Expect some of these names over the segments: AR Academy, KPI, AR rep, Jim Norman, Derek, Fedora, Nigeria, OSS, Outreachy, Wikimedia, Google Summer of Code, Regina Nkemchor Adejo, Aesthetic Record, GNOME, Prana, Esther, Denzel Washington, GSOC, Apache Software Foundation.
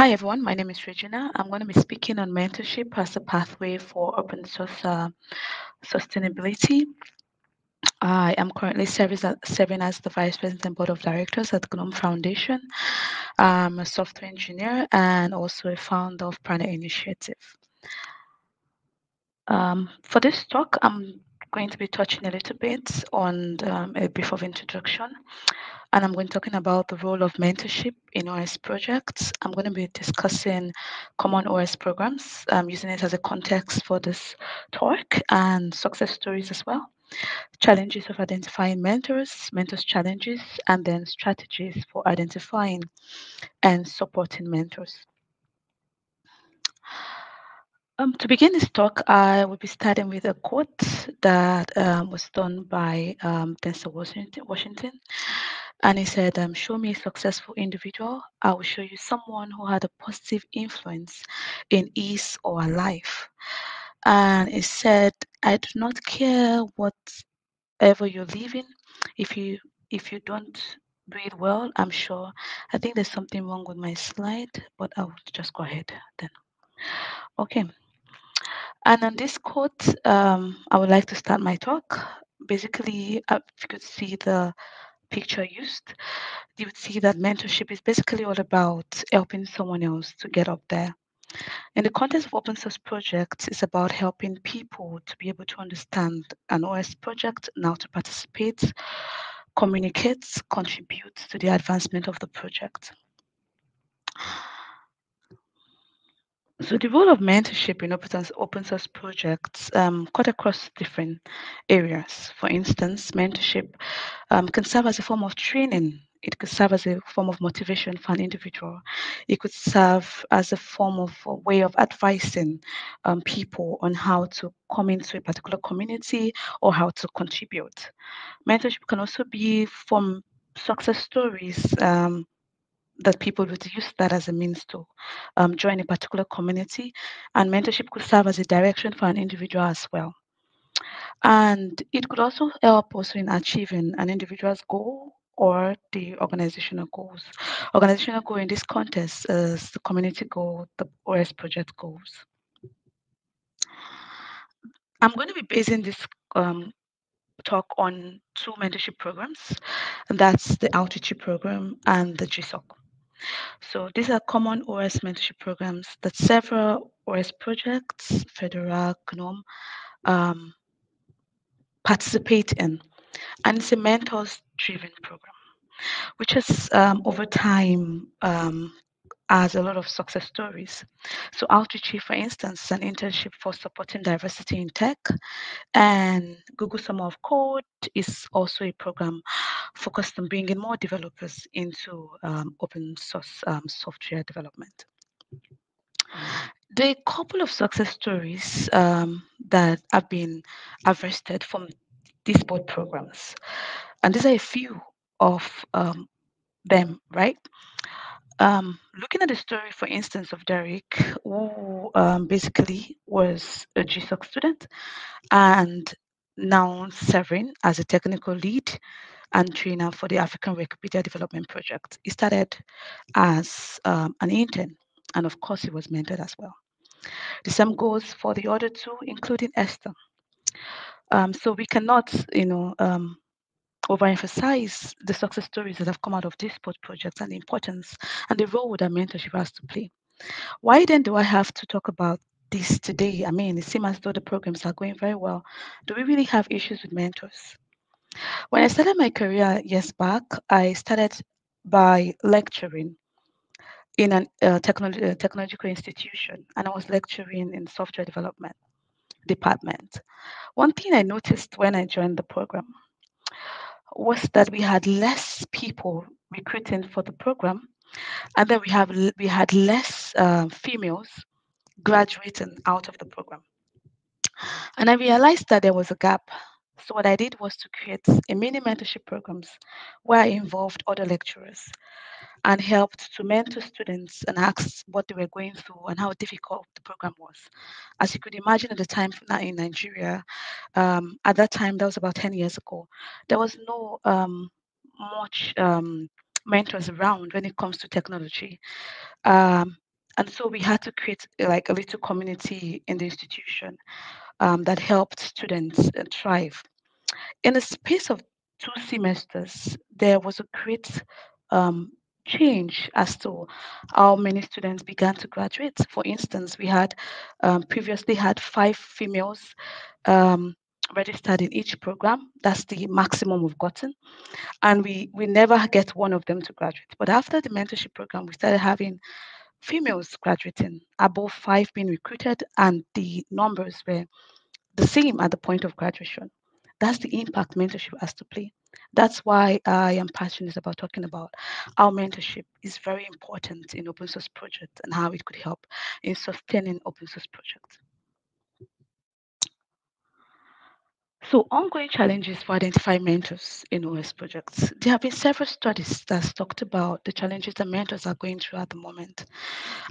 Hi everyone, my name is Regina. I'm going to be speaking on mentorship as a pathway for open source sustainability. I am currently serving as the Vice President and Board of Directors at GNOME Foundation. I'm a software engineer and also a founder of Prana Initiative. For this talk, I'm going to be touching a little bit on a brief of introduction. And I'm going to be talking about the role of mentorship in OS projects. I'm going to be discussing common OS programs, using it as a context for this talk, and success stories as well. Challenges of identifying mentors, mentors' challenges, and then strategies for identifying and supporting mentors. To begin this talk, I will be starting with a quote that was done by Denzel Washington. And he said, show me a successful individual, I will show you someone who had a positive influence in his or her life. And he said, I do not care whatever you're living, if you don't do it well, I'm sure. I think there's something wrong with my slide, but I'll just go ahead then. Okay. And on this quote, I would like to start my talk. Basically, if you could see the picture used, you would see that mentorship is basically all about helping someone else to get up there. In the context of open source projects, it's about helping people to be able to understand an OS project and how to participate, communicate, contribute to the advancement of the project. So the role of mentorship in open source projects cut across different areas. For instance, mentorship can serve as a form of training. It could serve as a form of motivation for an individual. It could serve as a form of a way of advising people on how to come into a particular community or how to contribute. Mentorship can also be from success stories, that people would use that as a means to join a particular community, and mentorship could serve as a direction for an individual as well. And it could also help in achieving an individual's goal or the organizational goals. Organizational goal in this context is the community goal, the OS project goals. I'm going to be basing this talk on two mentorship programs, and that's the Outreachy program and the GSOC. So these are common OS mentorship programs that several OS projects, Fedora, GNOME, participate in. And it's a mentors-driven program, which has over time has a lot of success stories. So Outreachy, for instance, is an internship for supporting diversity in tech, and Google Summer of Code is also a program focused on bringing more developers into open source software development. There are a couple of success stories that have been harvested from these both programs, and these are a few of them, right? Looking at the story, for instance, of Derek, who basically was a GSOC student and now serving as a technical lead and trainer for the African Wikipedia Development Project. He started as an intern, and of course, he was mentored as well. The same goes for the other two, including Esther. So we cannot, overemphasize the success stories that have come out of these both projects and the importance and the role that mentorship has to play. Why then do I have to talk about this today? I mean, it seems as though the programs are going very well. Do we really have issues with mentors? When I started my career years back, I started by lecturing in a technological institution, and I was lecturing in software development department. One thing I noticed when I joined the program was that we had less people recruiting for the program, and then we had less females graduating out of the program. And I realized that there was a gap. So what I did was to create a mini mentorship programs where I involved other lecturers and helped to mentor students and asked what they were going through and how difficult the program was. As you could imagine, at the time in Nigeria, at that time, that was about 10 years ago, there was no much mentors around when it comes to technology. And so we had to create like a little community in the institution that helped students thrive. In the space of 2 semesters, there was a great change as to how many students began to graduate. For instance, we had previously had 5 females registered in each program. That's the maximum we've gotten. And we never get one of them to graduate. But after the mentorship program, we started having females graduating, above 5 being recruited, and the numbers were the same at the point of graduation. That's the impact mentorship has to play. That's why I am passionate about talking about how mentorship is very important in open source projects and how it could help in sustaining open source projects. So ongoing challenges for identifying mentors in OS projects. There have been several studies that's talked about the challenges that mentors are going through at the moment.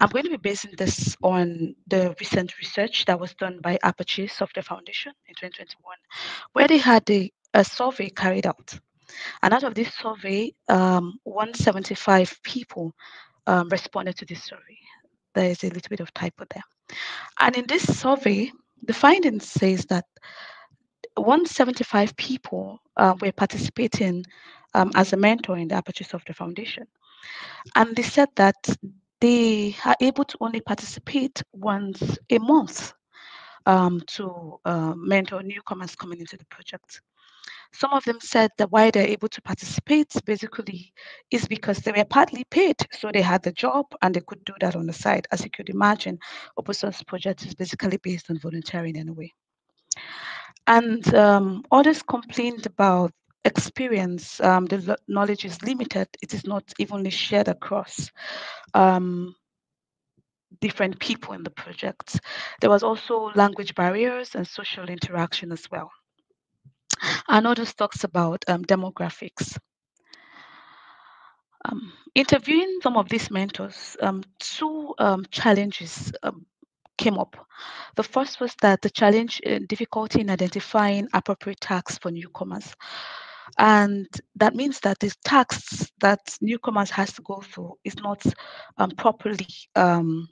I'm going to be basing this on the recent research that was done by Apache Software Foundation in 2021, where they had a survey carried out. And out of this survey, 175 people responded to this survey. There is a little bit of typo there. And in this survey, the findings says that 175 people were participating as a mentor in the Apache Software Foundation. And they said that they are able to only participate once a month to mentor newcomers coming into the project. Some of them said that why they're able to participate basically is because they were partly paid, so they had the job and they could do that on the side. As you could imagine, open source project is basically based on volunteering in a way. And others complained about experience. The knowledge is limited. It is not evenly shared across different people in the project. There was also language barriers and social interaction as well. And others talks about demographics. Interviewing some of these mentors, two challenges came up. The first was that the challenge and difficulty in identifying appropriate tasks for newcomers. And that means that these tasks that newcomers has to go through is not properly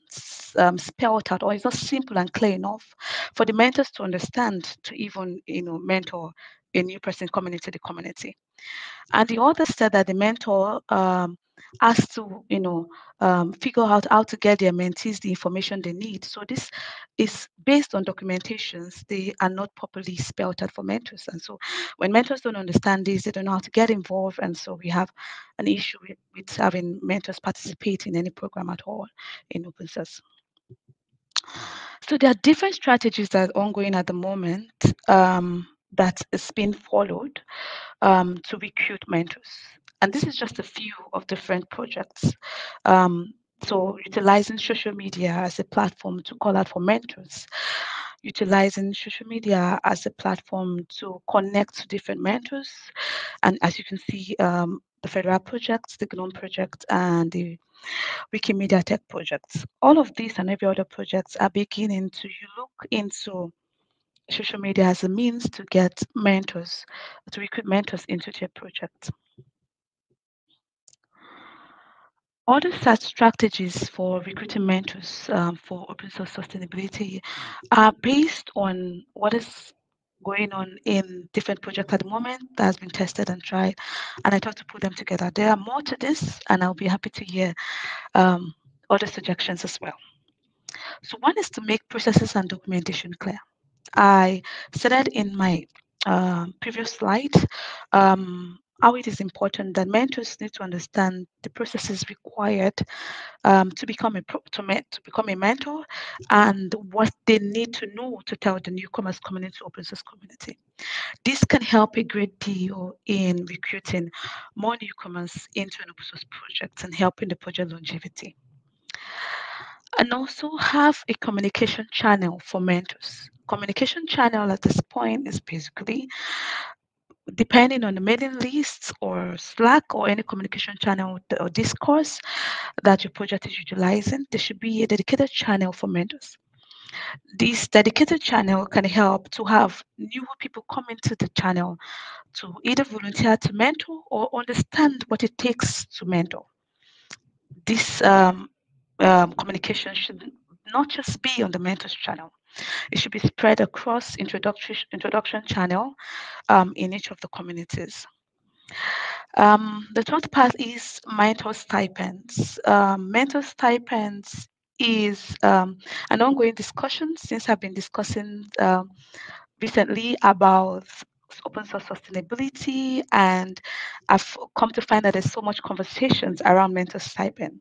spelled out, or it's not simple and clear enough for the mentors to understand to even, you know, mentor a new person coming into the community. And the other said that the mentor has to, you know, figure out how to get their mentees the information they need. So this is based on documentations. They are not properly spelled out for mentors. And so when mentors don't understand this, they don't know how to get involved. And so we have an issue with having mentors participate in any program at all in open source. So there are different strategies that are ongoing at the moment that is being followed to recruit mentors. And this is just a few of different projects. So utilizing social media as a platform to call out for mentors, utilizing social media as a platform to connect to different mentors. And as you can see, the Fedora projects, the GNOME project, and the Wikimedia Tech projects. All of these and every other projects are beginning to look into social media as a means to get mentors, to recruit mentors into their projects. Other such strategies for recruiting mentors for open source sustainability are based on what is going on in different projects at the moment that has been tested and tried, and I thought to put them together. There are more to this, and I'll be happy to hear other suggestions as well. So one is to make processes and documentation clear. I said in my previous slide, how it is important that mentors need to understand the processes required to become a mentor, and what they need to know to tell the newcomers coming into open source community. This can help a great deal in recruiting more newcomers into an open source project and helping the project longevity. And also have a communication channel for mentors. Communication channel at this point is basically depending on the mailing lists or Slack or any communication channel or discourse that your project is utilizing, there should be a dedicated channel for mentors. This dedicated channel can help to have new people come into the channel to either volunteer to mentor or understand what it takes to mentor. This communication should not just be on the mentors channel. It should be spread across introduction channel in each of the communities. The third part is mentor stipends. Mentor stipends is an ongoing discussion since I've been discussing recently about open source sustainability, and I've come to find that there's so much conversations around mentor stipend.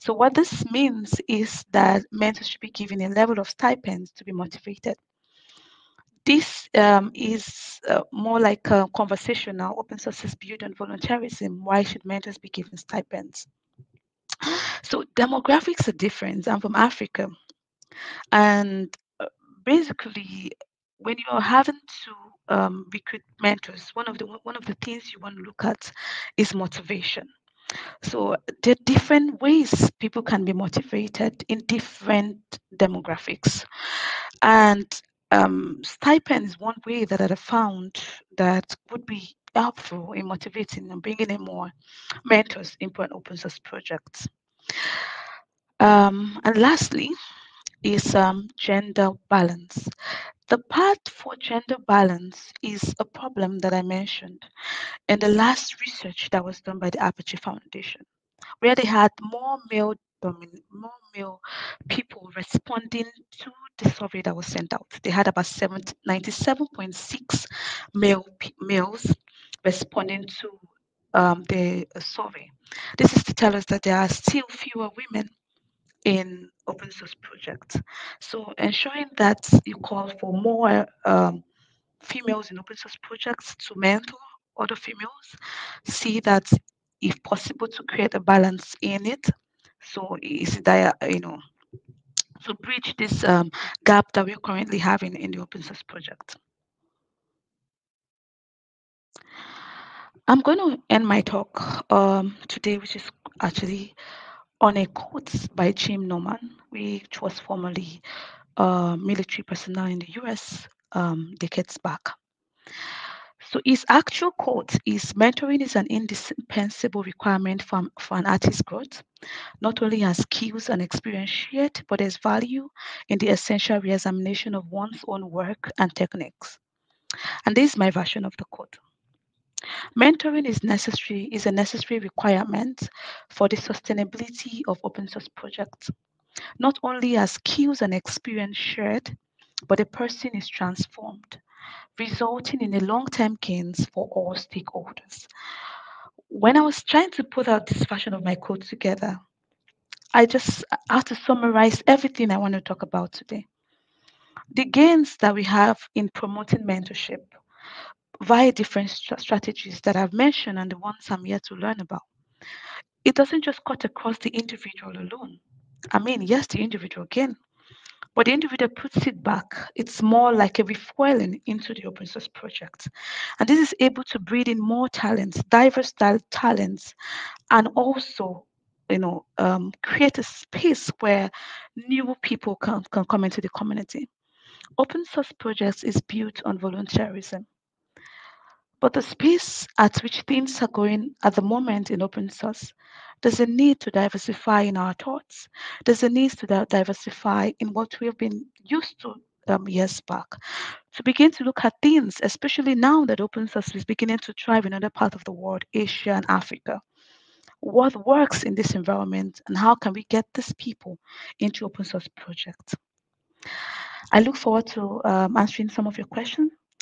So what this means is that mentors should be given a level of stipends to be motivated. This is more like a conversational. Open source is built on volunteerism. Why should mentors be given stipends? So demographics are different. I'm from Africa. And basically, when you're having to recruit mentors, one of the things you want to look at is motivation. So there are different ways people can be motivated in different demographics. And stipends, one way that I found that would be helpful in motivating and bringing in more mentors into an open source project. And lastly is gender balance. The part for gender balance is a problem that I mentioned in the last research that was done by the Apache Foundation, where they had more male people responding to the survey that was sent out. They had about 97.6 males responding to the survey. This is to tell us that there are still fewer women in open source projects. So ensuring that you call for more females in open source projects to mentor other females, see that if possible to create a balance in it. So is that, you know, to bridge this gap that we're currently having in the open source project. I'm going to end my talk today, which is actually on a quote by Jim Norman, which was formerly military personnel in the US decades back. So his actual quote is, mentoring is an indispensable requirement for an artist's growth. Not only are skills and experience shared, but there's value in the essential re-examination of one's own work and techniques. And this is my version of the quote. Mentoring is a necessary requirement for the sustainability of open source projects. Not only are skills and experience shared, but a person is transformed, resulting in a long-term gains for all stakeholders. When I was trying to put out this version of my code together, I just had to summarize everything I want to talk about today. The gains that we have in promoting mentorship via different strategies that I've mentioned and the ones I'm here to learn about. It doesn't just cut across the individual alone. I mean, yes, the individual again, but the individual puts it back. It's more like a refueling into the open source project. And this is able to breed in more talents, diverse talents, and also, you know, create a space where new people can come into the community. Open source projects is built on volunteerism. But the space at which things are going at the moment in open source, there's a need to diversify in our thoughts. There's a need to diversify in what we've been used to years back. To begin to look at things, especially now that open source is beginning to thrive in other parts of the world, Asia and Africa. What works in this environment and how can we get these people into open source projects? I look forward to answering some of your questions.